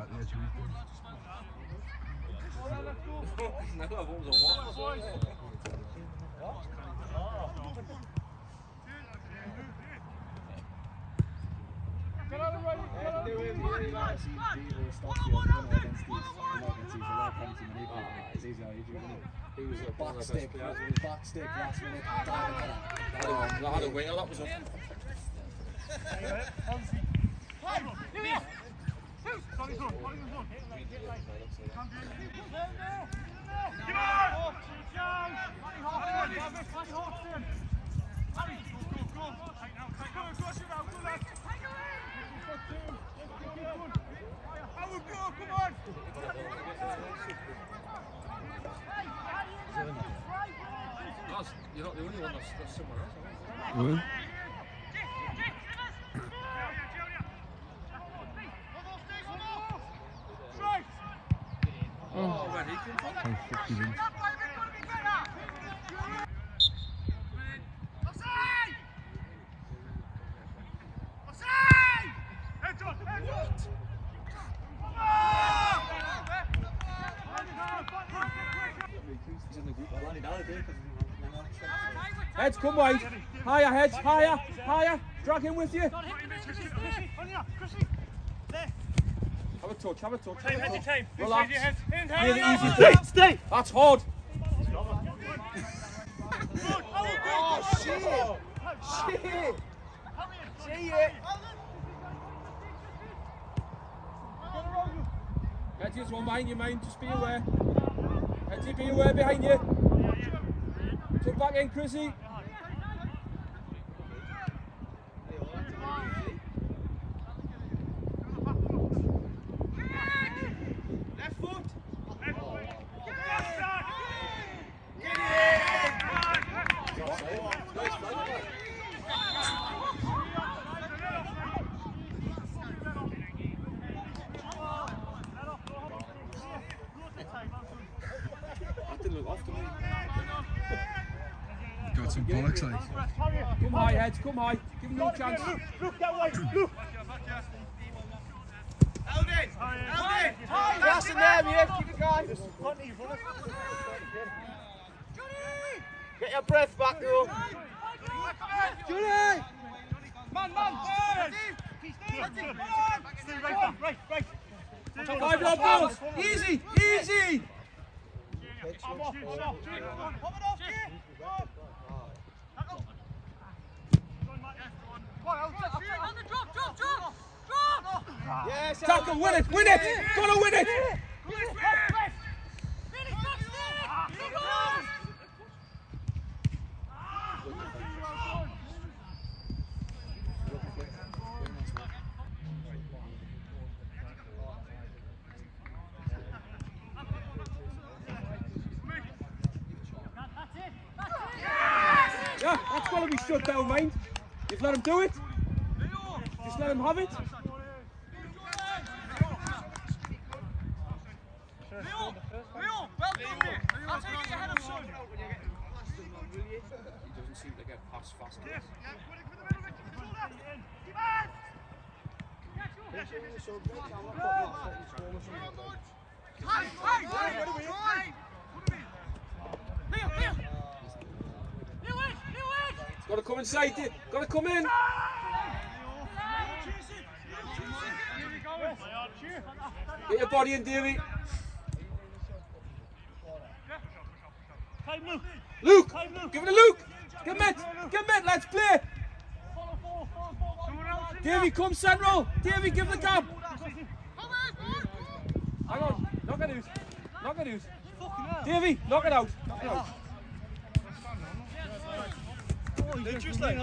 at the edge of weekend. No, what was a Back stick last minute. I had a winger that was up. You're not the only one that's somewhere else. Really? Oh, where he came from? Heads, come wide. Higher, heads, higher, higher. Drag him with you. Have a touch, have a touch. Relax. Stay, stay. That's hard. Oh, shit. Shit. See it. Heads, there's one behind you, mate. Just be aware. Heads, be aware behind you. Come back in, Chrissy. Bollocks, like. Come high, heads, come high. Give him no chance. Look that way, look. Alden! Alden! That's in there, man. Keep it going. Get your breath back, though. Johnny! Man! Right. 5 yard balls. Easy! Hop it off, Jay! Yes, Tackle, win it! Gotta win it! Yeah, that's gotta be shut down, mind. You've let him do it. Just let him have it. Leo, well done there. I'll take it ahead of Son. He doesn't seem to get past fast. Yes, put it for the middle of it. Got to come inside. Got to come in. Get your body in, Davey. Luke, give it to Luke. Get met, let's play. Davey, come central. Davey, give the gap. Hang on, knock it out. Davey, knock it out. They just like.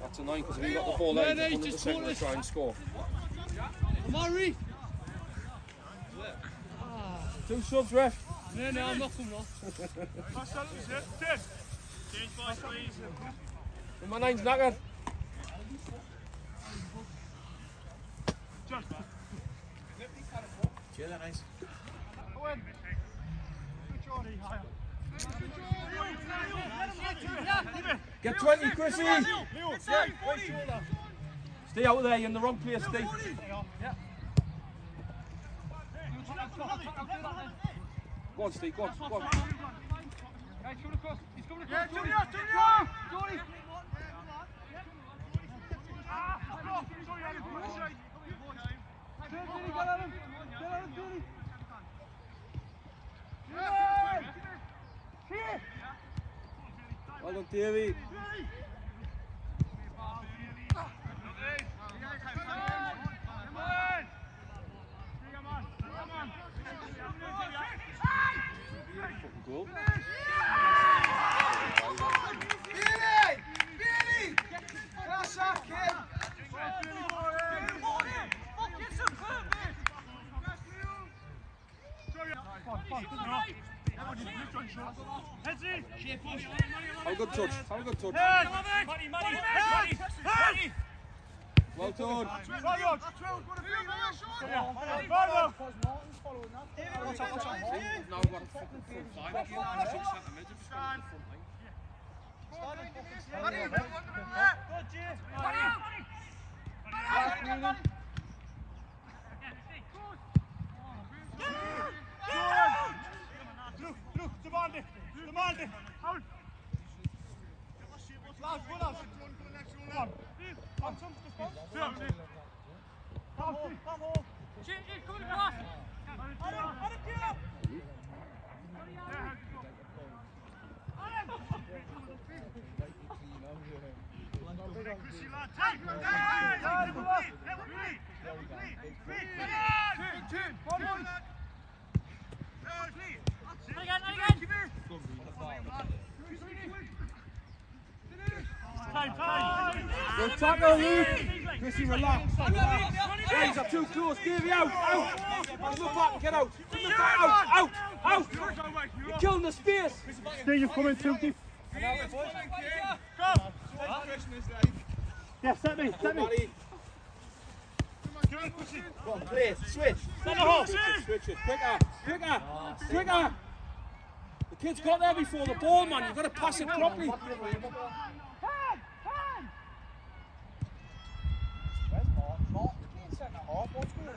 That's annoying because we got the ball out. No, just to try and score. Murray. Two subs, ref. No, I'm not coming off. Pass out of the set. Change boys, please. Number 9's knackered. John. Cheer that nice. Owen. Get 20, Chrissy. Stay out there, you're in the wrong place, Steve. Yeah. Go on, Steve, go on, go on. Hey, shoot across, he's coming across. Yeah, Johnny! Well done, Davey. Cool. Have a good touch. Have a good touch. Well done. Good tackle, Luke. Chrissy, relax. He's up too close. Davey, out, out. From the back, get out. From the back, out, out, out. You're killing the space. Steve, you're coming too deep. Yeah, set me, set me. Go on, play, switch. Set the hole. Switch it, quicker, quicker, quicker. The kid's got there before the ball, man. You've got to pass it properly. I've got no cups in his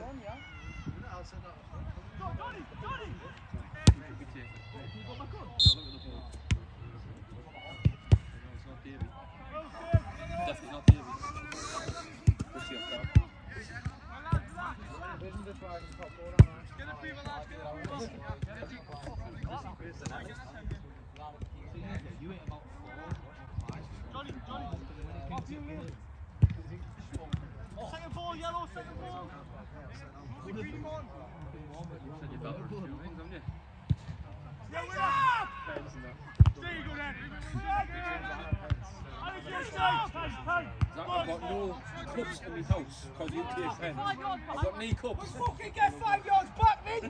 house because you take 10. I've got knee cups. You fucking get 5 yards back, mate!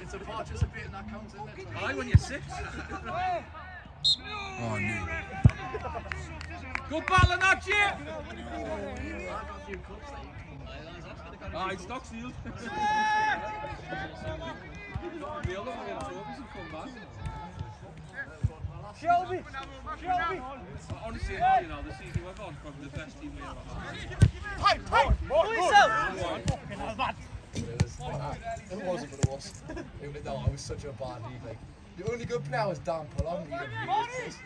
It's a participating that counts, isn't it? I when you're 6. Oh, no. Good battle, Nachi! I've got a few cups that you can play. Ah, it's stock sealed. Shelby! Shelby! Honestly, you know, the season we've on, probably the best team we've ever had. Hey! Hey! Pull yourself! It wasn't, but it was. Even though I was such a bad league, like, the only good player was Dan Pollard.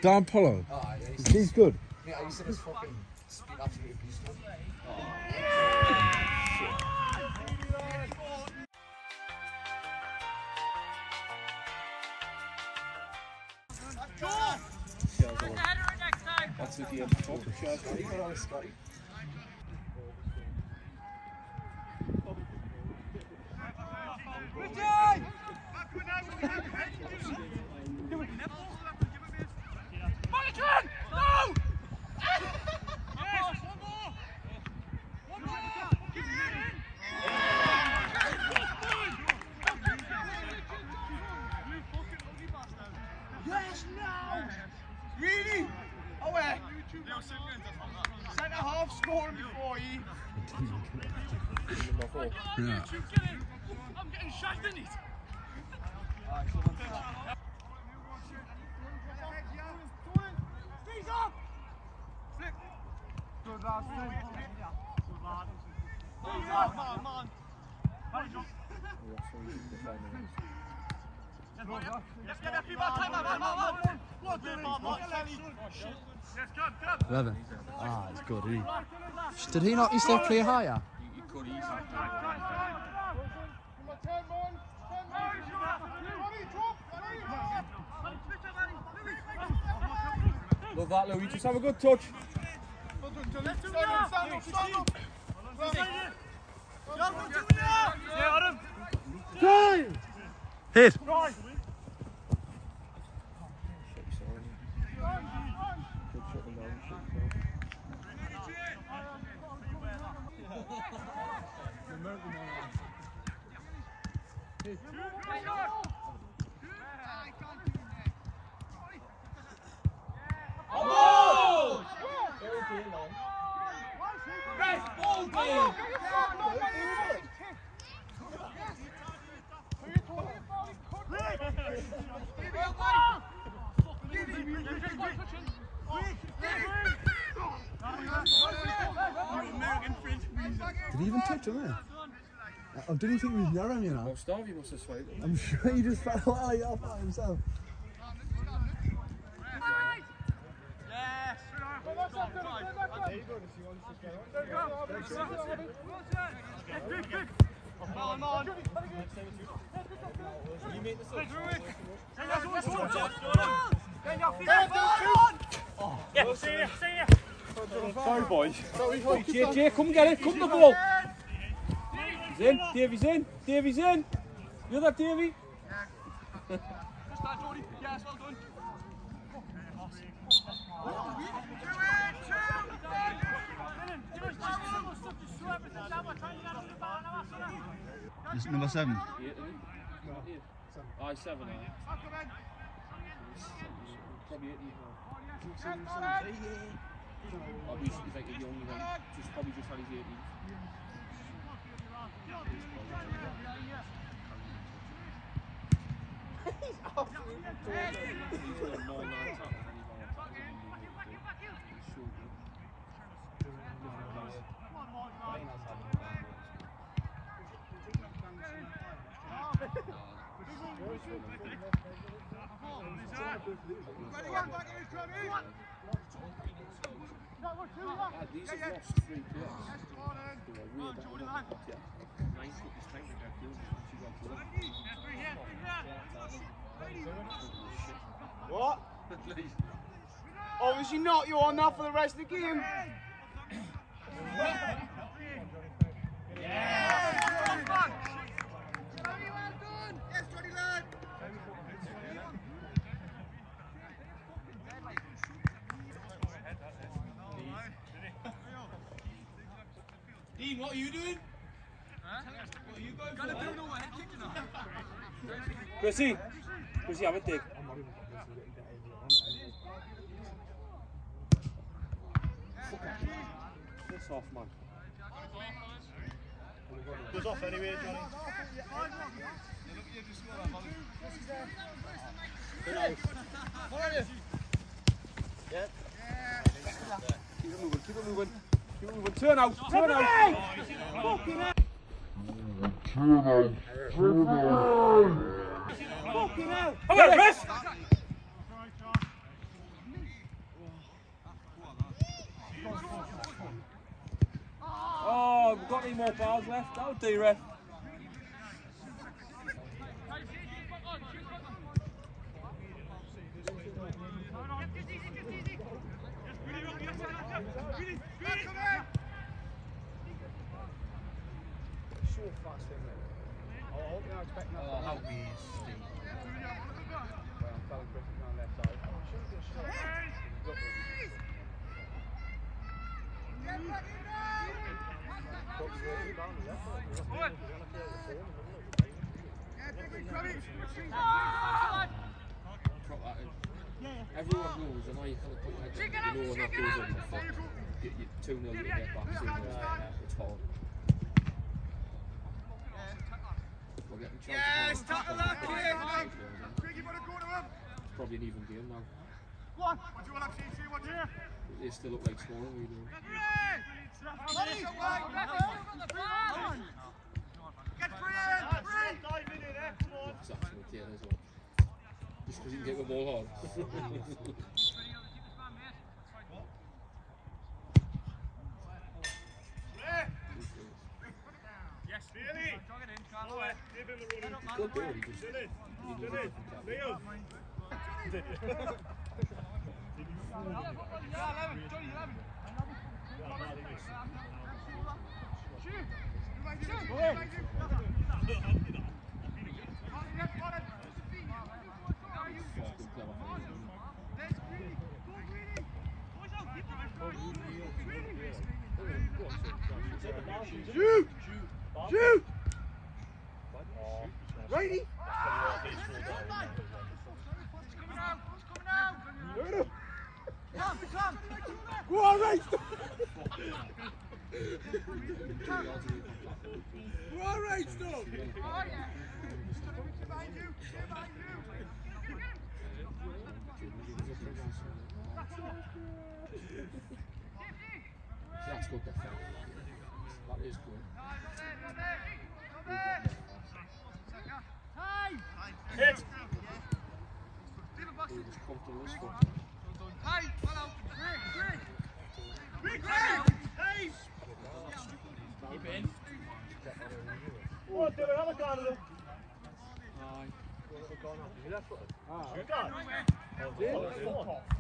Dan Pollard? Ah, yeah. He's good. Yeah, I used to just fucking speed absolutely beastly. Oh, shit. That's the game. Yeah. I'm getting shagged in it. He's up. Flip. Good lad. Levin. Ah, it's good. Did he not? He still play higher. You could easily. Love that, Louis. Just have a good touch. Hit. Oh! Rest ball game! Did he even touch him there? I didn't think he was near him, you know. He must have swayed him. I'm sure he just fell off by himself. Sorry, boys. JJ, come get it. Come the ball. He's in. Davey's in. Davey's in. You're that Davey. Just that, Jordy. Yes, well done. It's number 7. I 7. Probably 8. Obviously, he's like a young one. Just probably just had his 18. He's absolutely adorable. What? Obviously not, you're on that for the rest of the game. Dean, what are you doing? Huh? What are you going for? Gotta build over head kicking up. Chrissy, have a dig. Piss off, man. Goes off anyway, Johnny. Yeah. Keep it moving. Turn out. Turn out. I'm going to rest. Oh, we've got any more balls left? That'll do, ref. Everyone knows, I know you can't put your head down, you know when that goes on the foot, you're 2-0, you get back, it's hard. Yes, tackle that kid! It's probably an even game now. They still look like scoring, we do. Just because he can get the ball hard. Shoot! Righty! Go on, right! Go on, right, stop! Oh, yeah! Behind you! Behind you! That's good, that foul. That is good. Hit! He was comfortable as fuck. Hey! Keep in. What, do we have a gun?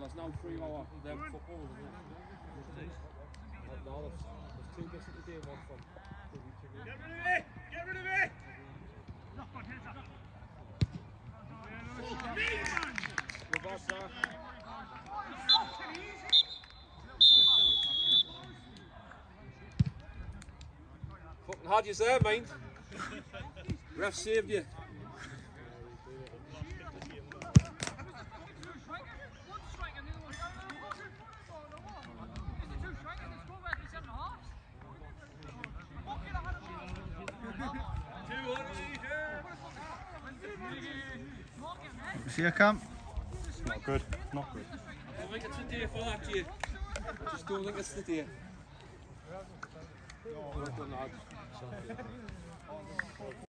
there's now 3 hours after them football, isn't it? No, there's 2 bits of the day, one from. Get rid of it! Get rid of it! Fuck me, man! Reverse that. Fucking easy! Fucking had you there, mate. Ref saved you. See you, Cam? Not good, not good. I think it's a day for that, Jay. I just don't think it's the day.